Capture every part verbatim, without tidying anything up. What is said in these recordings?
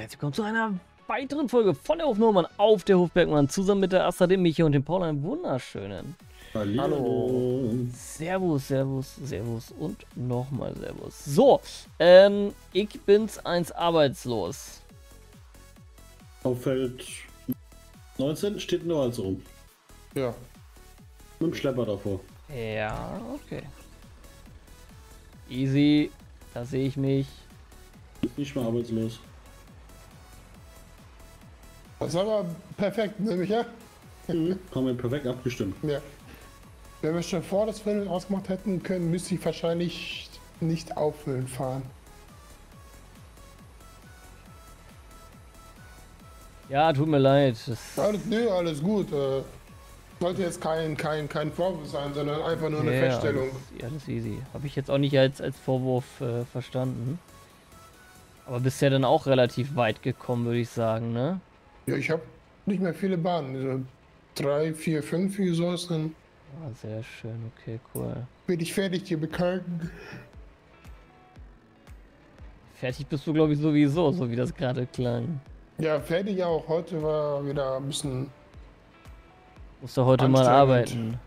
herzlich willkommen zu einer weiteren Folge von der Hof Bergmann auf der Hof Bergmann zusammen mit der Asta, dem Michi und dem Paul. Einen wunderschönen Hallihallo. Hallo. Servus, servus, servus und nochmal servus. So, ähm, ich bin's eins arbeitslos. Auf Feld neunzehn steht nur als rum. Ja. Mit dem Schlepper davor. Ja, okay. Easy, da sehe ich mich. Ist nicht mal arbeitslos. Das war aber perfekt, ne, Micha? Mhm. Haben wir perfekt abgestimmt. Ja. Wenn wir schon vor das Rennen ausgemacht hätten können, müsste ich wahrscheinlich nicht auffüllen fahren. Ja, tut mir leid. Alles, nee, alles gut. Äh, sollte jetzt kein, kein, kein Vorwurf sein, sondern einfach nur eine ja, Feststellung. Alles, alles easy. Habe ich jetzt auch nicht als, als Vorwurf äh, verstanden. Aber bist ja dann auch relativ weit gekommen, würde ich sagen, ne? Ja, ich habe nicht mehr viele Bahnen. Also drei, vier, fünf, wie so ist denn. Ah, sehr schön, okay, cool. Bin ich fertig, dir bekannt? Fertig bist du, glaube ich, sowieso, so wie das gerade klang. Ja, fertig auch. Heute war wieder ein bisschen. Musst du heute mal arbeiten.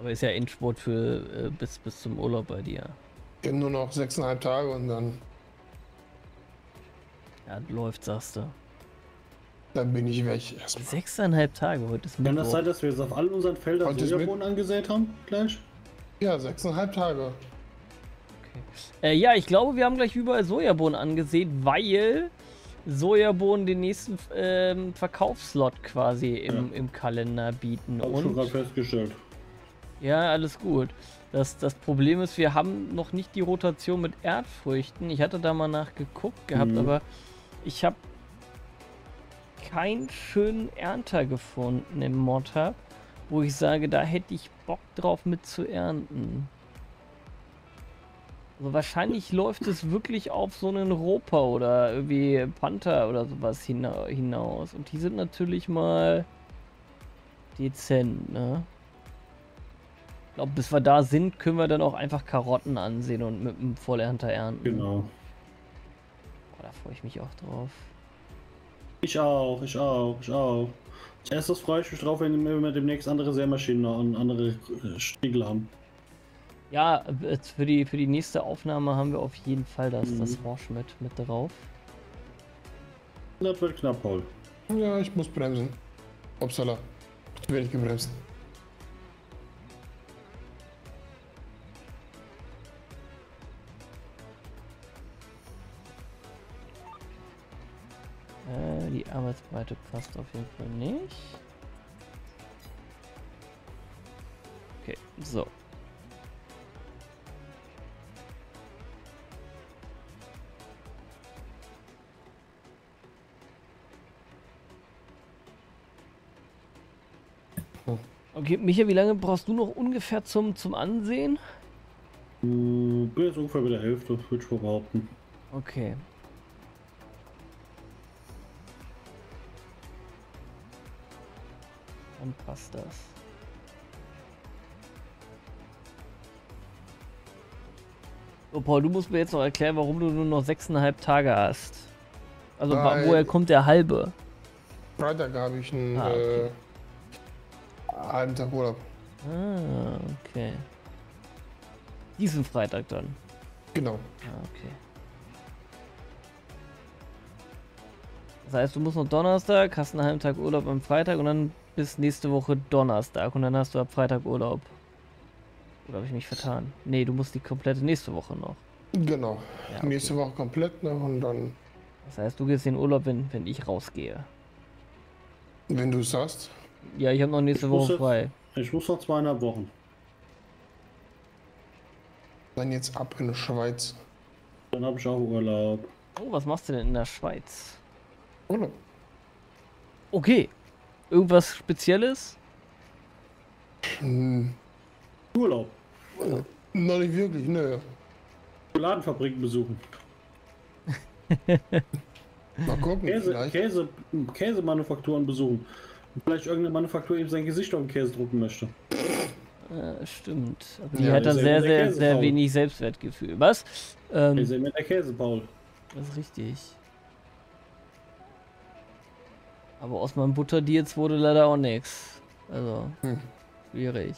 Aber ist ja Endspurt für äh, bis, bis zum Urlaub bei dir. Nur noch sechseinhalb Tage und dann. Ja, läuft, sagst du. Dann bin ich weg. Erstmal. Sechseinhalb Tage, heute ist Mittwoch. Kann das sein, dass wir es auf all unseren Feldern Sojabohnen angesät haben, gleich? Ja, sechseinhalb Tage. Okay. Äh, ja, ich glaube, wir haben gleich überall Sojabohnen angesät, weil Sojabohnen den nächsten ähm, Verkaufsslot quasi im, ja. im Kalender bieten. Hab ich schon gerade festgestellt. Ja, alles gut. Das, das Problem ist, wir haben noch nicht die Rotation mit Erdfrüchten. Ich hatte da mal nachgeguckt gehabt, mhm. aber ich habe keinen schönen Ernter gefunden im Mod-Hub, wo ich sage, da hätte ich Bock drauf mit zu ernten. Also wahrscheinlich läuft es wirklich auf so einen Ropa oder irgendwie Panther oder sowas hinaus. Und die sind natürlich mal dezent, ne? Ich glaube, bis wir da sind, können wir dann auch einfach Karotten ansehen und mit einem Vollernter ernten. Genau. Oh, da freue ich mich auch drauf. Ich auch, ich auch, ich auch. Als erstes freue ich mich drauf, wenn wir demnächst andere Sämaschinen und andere Stiegel haben. Ja, für die, für die nächste Aufnahme haben wir auf jeden Fall das, mhm. das Horsch mit, mit drauf. Das wird knapp, Paul. Ja, ich muss bremsen. Upsala. Ich werde nicht gebremst. Die Arbeitsbreite passt auf jeden Fall nicht. Okay, so. Okay, Micha, wie lange brauchst du noch ungefähr zum, zum Ansehen? Bin jetzt ungefähr bei der Hälfte, würde ich behaupten. Okay. Dann passt das. So, Paul, du musst mir jetzt noch erklären, warum du nur noch sechseinhalb Tage hast. Also Weil woher kommt der halbe? Freitag habe ich einen ah, okay. äh, halben Tag Urlaub. Ah, okay. Diesen Freitag dann? Genau. Ah, okay. Das heißt, du musst noch Donnerstag, hast einen halben Tag Urlaub am Freitag und dann bis nächste Woche Donnerstag und dann hast du ab Freitag Urlaub. Oder habe ich mich vertan? Nee, du musst die komplette nächste Woche noch. Genau, ja, okay. Nächste Woche komplett noch und dann... Das heißt, du gehst in den Urlaub, wenn, wenn ich rausgehe. Wenn du es sagst? Ja, ich habe noch nächste ich Woche jetzt, frei. Ich muss noch zweieinhalb Wochen. Dann jetzt ab in die Schweiz. Dann habe ich auch Urlaub. Oh, was machst du denn in der Schweiz? Urlaub. Okay. Irgendwas Spezielles? Hm. Urlaub. Ja. Noch nicht wirklich, ne. Schokoladenfabriken besuchen. Mal gucken, Käse, Käse, Käsemanufakturen besuchen. Vielleicht irgendeine Manufaktur eben sein Gesicht auf den Käse drucken möchte. Äh, stimmt. Aber die ja, hat dann sehr, sehr, sehr wenig Selbstwertgefühl. Was? Ähm, wir sind mit der Käsepaul. Das ist richtig. Aber aus meinem Butterdiez wurde leider auch nichts. Also, hm. schwierig.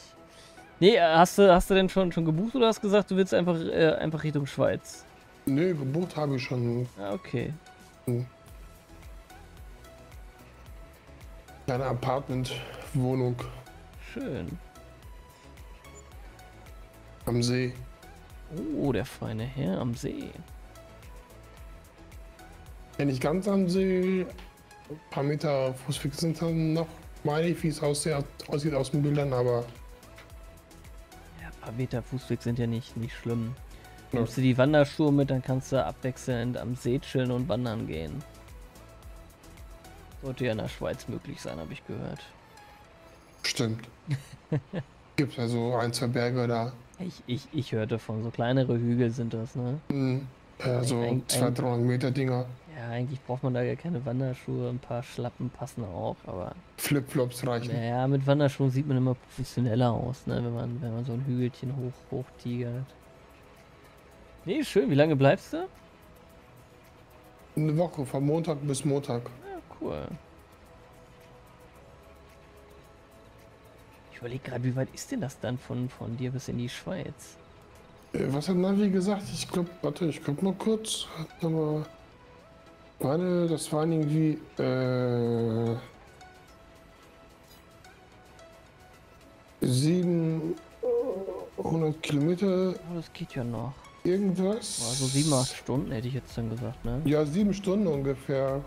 Nee, hast du, hast du denn schon, schon gebucht oder hast gesagt, du willst einfach, äh, einfach Richtung Schweiz? Nee, gebucht habe ich schon. Ah, okay. Hm. Kleine Apartmentwohnung. Schön. Am See. Oh, der feine Herr am See. Ja, nicht ganz am See. Ein paar Meter Fußweg sind dann noch, meine ich, wie es aussieht, aussieht aus den Bildern, aber... Ja, ein paar Meter Fußweg sind ja nicht, nicht schlimm. Ja. Nimmst du die Wanderschuhe mit, dann kannst du abwechselnd am See chillen und wandern gehen. Sollte ja in der Schweiz möglich sein, habe ich gehört. Stimmt. Gibt ja so ein, zwei Berge da. Ich, ich, ich hörte von, so kleinere Hügel sind das, ne? Mhm. Ja, so ein, zweihundert Meter Dinger. Ja, eigentlich braucht man da ja keine Wanderschuhe, ein paar Schlappen passen auch, aber... Flipflops reichen. Naja, mit Wanderschuhen sieht man immer professioneller aus, ne? Wenn man, wenn man so ein Hügelchen hoch, hoch tigert. Nee, schön. Wie lange bleibst du? Eine Woche, von Montag bis Montag. Ja, cool. Ich überlege gerade, wie weit ist denn das dann von, von dir bis in die Schweiz? Was hat Navi gesagt? Ich glaube, warte, ich guck mal kurz. Aber meine, das waren irgendwie, äh, siebenhundert Kilometer. Oh, das geht ja noch. Irgendwas. Also sieben, acht Stunden hätte ich jetzt dann gesagt, ne? Ja, sieben Stunden ungefähr.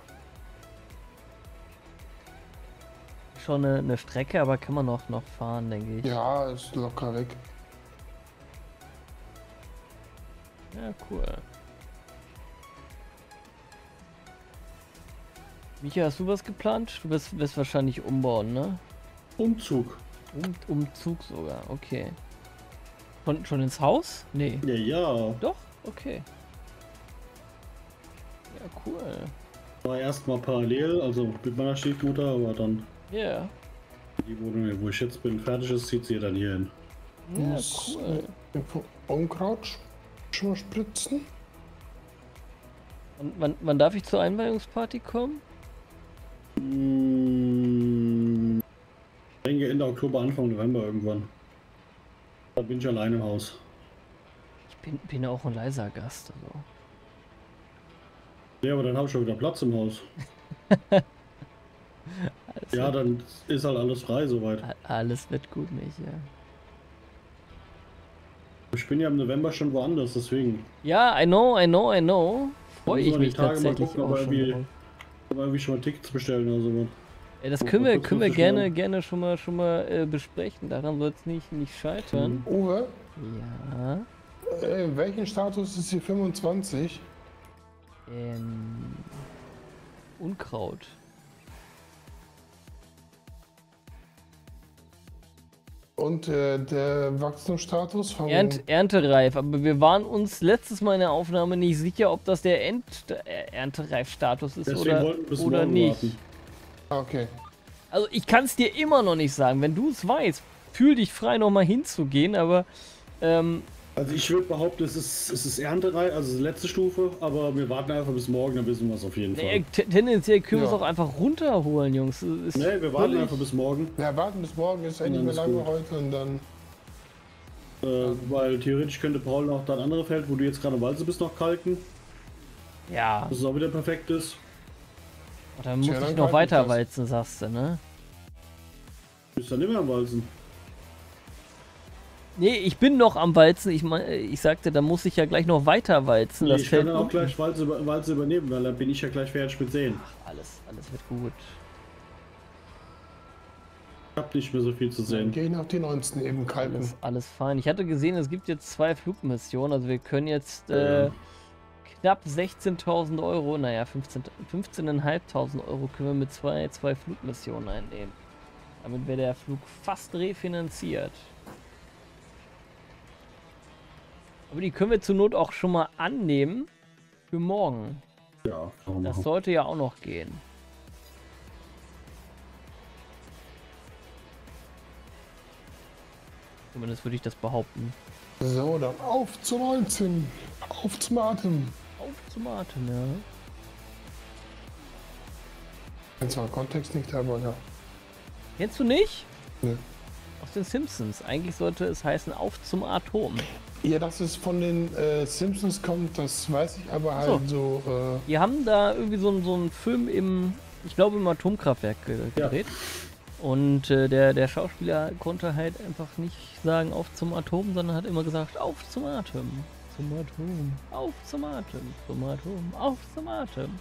Schon eine, eine Strecke, aber kann man auch noch fahren, denke ich. Ja, ist locker weg. Ja, cool. Micha, hast du was geplant? Du wirst, wirst wahrscheinlich umbauen, ne? Umzug. Um, Umzug sogar, okay. Schon, schon ins Haus? Nee. Ja, ja. Doch? Okay. Ja, cool. War erstmal parallel, also mit meiner Stiefmutter, aber dann... Ja. Yeah. Die Wohnung, wo ich jetzt bin, fertig ist, zieht sie dann hier hin. Ja, cool. Unkraut schon mal spritzen. Und wann, wann darf ich zur Einweihungsparty kommen? Mmh, ich denke Ende Oktober, Anfang November irgendwann. Da bin ich allein im Haus. Ich bin, bin auch ein leiser Gast. Also. Ja, aber dann habe ich schon wieder Platz im Haus. Alles ja, dann ist halt alles frei soweit. Alles wird gut, Michi. Ja. Ich bin ja im November schon woanders, deswegen. Ja, I know, I know, I know. Freue ich mich tatsächlich gucken, auch schon irgendwie, irgendwie schon mal Tickets bestellen oder so. Ja, das können wir, können wir gerne, mal. gerne schon mal, schon mal äh, besprechen. Daran soll es nicht, nicht scheitern. Uwe? Ja? Äh, in welchem Status ist hier fünfundzwanzig? Ähm... Unkraut. Und äh, der Wachstumsstatus von... Ernt, Erntereif, aber wir waren uns letztes Mal in der Aufnahme nicht sicher, ob das der Ent Erntereif-Status ist oder, oder nicht. Warten. Okay. Also ich kann es dir immer noch nicht sagen. Wenn du es weißt, fühl dich frei, nochmal hinzugehen, aber... Ähm, also ich würde behaupten, es ist, es ist Erntereif, also die letzte Stufe, aber wir warten einfach bis morgen, dann wissen wir es auf jeden Fall. Nee, tendenziell können wir es ja auch einfach runterholen, Jungs. Ist nee, wir warten völlig... einfach bis morgen. Ja, warten bis morgen, ist endlich mehr lange heute und dann... Äh, weil theoretisch könnte Paul noch das andere Feld, wo du jetzt gerade im Walze bist, noch kalken. Ja. Dass es auch wieder perfekt ist. Oh, dann muss ja, dann ich noch weiter walzen, sagst du, ne? Du bist dann immer am Walzen. Nee, ich bin noch am Walzen. Ich, mein, ich sagte, da muss ich ja gleich noch weiter walzen. Nee, das ich kann dann auch unten gleich Walze, Walze übernehmen, weil dann bin ich ja gleich fertig mit Sehen. Ach, alles, alles wird gut. Ich hab nicht mehr so viel zu sehen. Gehen auf die neunzehn eben kalten. Alles, alles fein. Ich hatte gesehen, es gibt jetzt zwei Flugmissionen. Also wir können jetzt äh, ja. knapp sechzehntausend Euro, naja, fünfzehntausend fünfzehn, Euro können wir mit zwei, zwei Flugmissionen einnehmen. Damit wäre der Flug fast refinanziert. Aber die können wir zur Not auch schon mal annehmen für morgen. Ja, das sollte ja auch noch gehen. Zumindest würde ich das behaupten. So, dann auf zu neunzehn. Auf zum Atem. Auf zum Atem, ja. Kennst du den Kontext nicht, aber ja. Kennst du nicht? Nee. Aus den Simpsons. Eigentlich sollte es heißen Auf zum Atom. Ja, dass es von den äh, Simpsons kommt, das weiß ich aber halt so. so äh... Wir haben da irgendwie so, so einen Film im, ich glaube, im Atomkraftwerk gedreht. Ja. Und äh, der, der Schauspieler konnte halt einfach nicht sagen Auf zum Atom, sondern hat immer gesagt Auf zum Atem. Zum Atom. Auf zum Atem. Zum Atom. Auf zum Atem.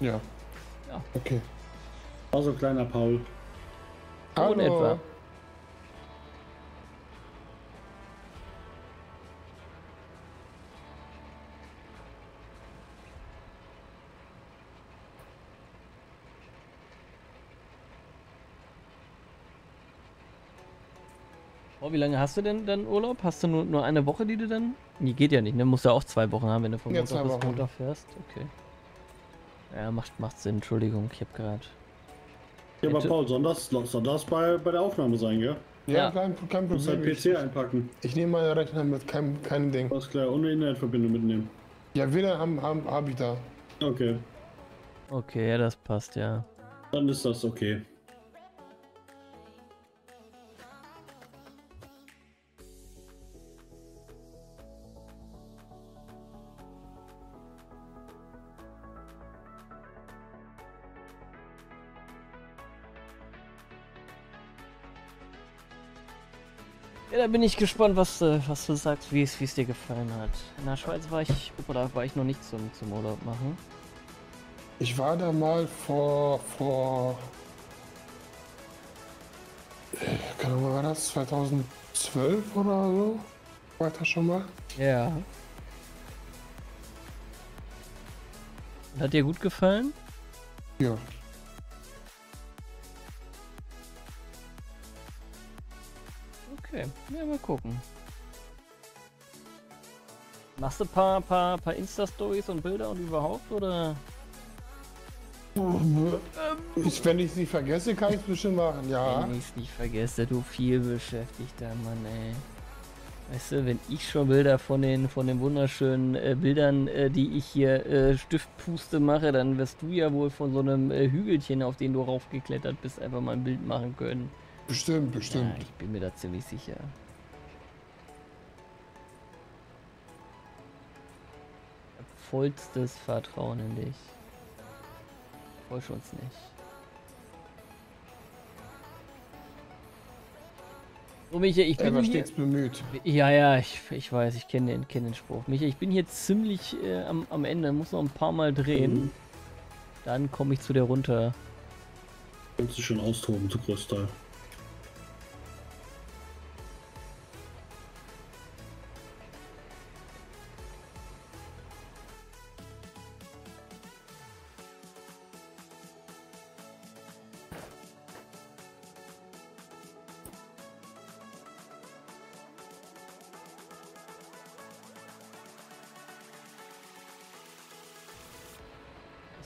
Ja. Ja. Okay. Also kleiner Paul. Hallo. In etwa. Oh, wie lange hast du denn dann Urlaub? Hast du nur, nur eine Woche, die du dann... Nee, geht ja nicht, ne? Musst du ja auch zwei Wochen haben, wenn du von ja, Montag bis Montag fährst. Okay. Ja, macht, macht Sinn. Entschuldigung, ich hab grad... Ja, aber Paul, soll das, soll das bei, bei der Aufnahme sein, gell? Ja, ja. Kein, kein Problem. Du musst halt P C einpacken. Ich, ich nehme meinen Rechner mit, kein, kein Ding. Alles klar, ohne Internetverbindung mitnehmen. Ja, wieder haben, haben, hab ich da. Okay. Okay, ja, das passt, ja. Dann ist das okay. Da bin ich gespannt, was, was du sagst, wie es, wie es dir gefallen hat. In der Schweiz war ich, oder war ich noch nicht zum, zum Urlaub machen. Ich war da mal vor, vor, keine Ahnung, war das zweitausendzwölf oder so? War das schon mal? Ja. Hat dir gut gefallen? Ja. Ja, mal gucken. Machst du ein paar, paar, paar Insta-Stories und Bilder und überhaupt, oder? Ich, wenn ich es nicht vergesse, kann ich es bestimmt machen, ja. Wenn ich es nicht vergesse, du viel beschäftigter Mann, ey. Weißt du, wenn ich schon Bilder von den, von den wunderschönen äh, Bildern, äh, die ich hier äh, Stiftpuste mache, dann wirst du ja wohl von so einem äh, Hügelchen, auf den du raufgeklettert bist, einfach mal ein Bild machen können. Bestimmt, bestimmt. Ja, ich bin mir da ziemlich sicher. Ich hab vollstes Vertrauen in dich. Täusch uns nicht. So, Micha, ich bin hier... bemüht. Ja, ja, ich, ich weiß, ich kenne den, kenn den Spruch. Micha, ich bin hier ziemlich äh, am, am Ende. Muss noch ein paar Mal drehen. Mhm. Dann komme ich zu dir runter. Kannst du schon austoben, zu Großteil.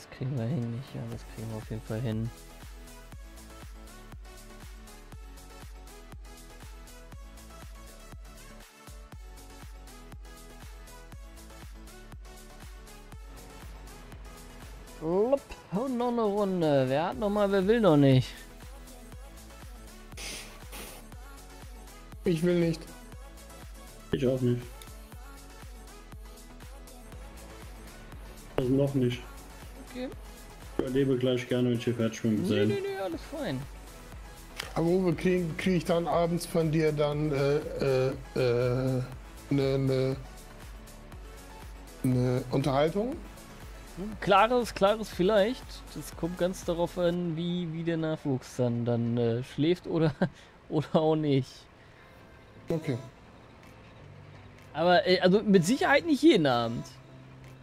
Das kriegen wir hin, nicht? Ja, das kriegen wir auf jeden Fall hin. Und noch eine Runde. Wer hat noch mal, wer will noch nicht? Ich will nicht. Ich auch nicht. Also noch nicht. Okay. Ich überlebe gleich gerne, wenn ich hier fertig schwimmen sehe. Nee, nee, nee, alles fein. Aber wo kriege krieg ich dann abends von dir dann äh, äh, äh, ne, ne, ne Unterhaltung? Klares, klares vielleicht. Das kommt ganz darauf an, wie, wie der Nachwuchs dann, dann äh, schläft oder, oder auch nicht. Okay. Aber äh, also mit Sicherheit nicht jeden Abend.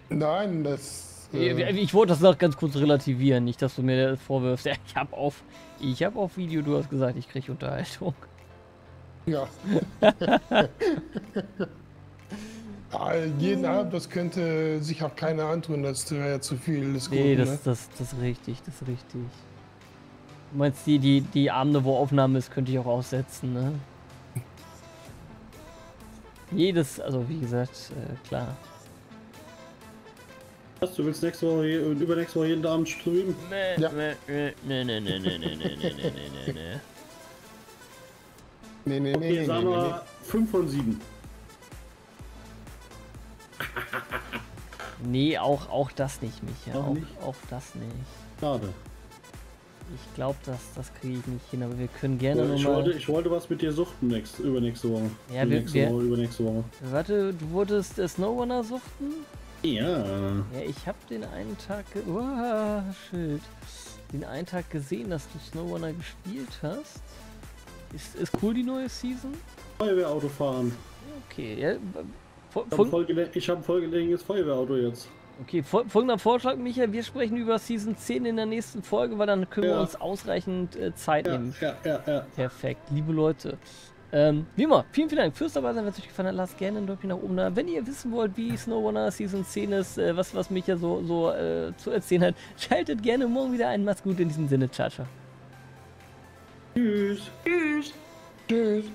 Nein, das... Äh ich, ich wollte das noch ganz kurz relativieren, nicht, dass du mir das vorwirfst. Ja, ich habe auf, ich hab auf Video, du hast gesagt, ich kriege Unterhaltung. Ja. Jeden Abend, das könnte sich auch keiner antun, das wäre ja zu viel. Das nee, Grund, das, ne? das, das ist richtig, das ist richtig. Du meinst, die, die, die Abende, wo Aufnahme ist, könnte ich auch aussetzen, ne? Jedes, also wie gesagt, äh, klar. Was, du willst nächste Woche und übernächste Woche jeden Abend streamen? Nee, ja. nee, nee, nee, nee, nee, nee, nee, nee, nee, nee, nee, nee, nee, okay, nee, sagen nee, wir nee. fünf von sieben. Nee, auch, auch das nicht, Micha. Auch, nicht? auch das nicht. Schade. Ich glaube, das, das kriege ich nicht hin, aber wir können gerne ja, ich nochmal... Wollte, ich wollte was mit dir suchten nächst, übernächste Woche. Ja, übernächste wir, Woche, übernächste Woche. Warte, du wolltest Snowrunner suchten? Ja. Ja, ich habe den einen Tag... Ge oh, Schild. Den einen Tag gesehen, dass du Snowrunner gespielt hast. Ist, ist cool, die neue Season? Feuerwehrauto fahren. Okay, ja... Ich habe ein vollgelegenes Feuerwehrauto jetzt. Okay, folgender Vorschlag, Micha, wir sprechen über Season zehn in der nächsten Folge, weil dann können ja. wir uns ausreichend äh, Zeit ja, nehmen. Ja, ja, ja. Perfekt, liebe Leute. Ähm, wie immer, vielen, vielen Dank fürs dabei sein. Wenn es euch gefallen hat, lasst gerne ein Däumchen nach oben da. Wenn ihr wissen wollt, wie Snowrunner Season zehn ist, äh, was, was Micha so, so äh, zu erzählen hat, schaltet gerne morgen wieder ein. Macht's gut in diesem Sinne. Ciao, ciao. Tschüss. Tschüss. Tschüss.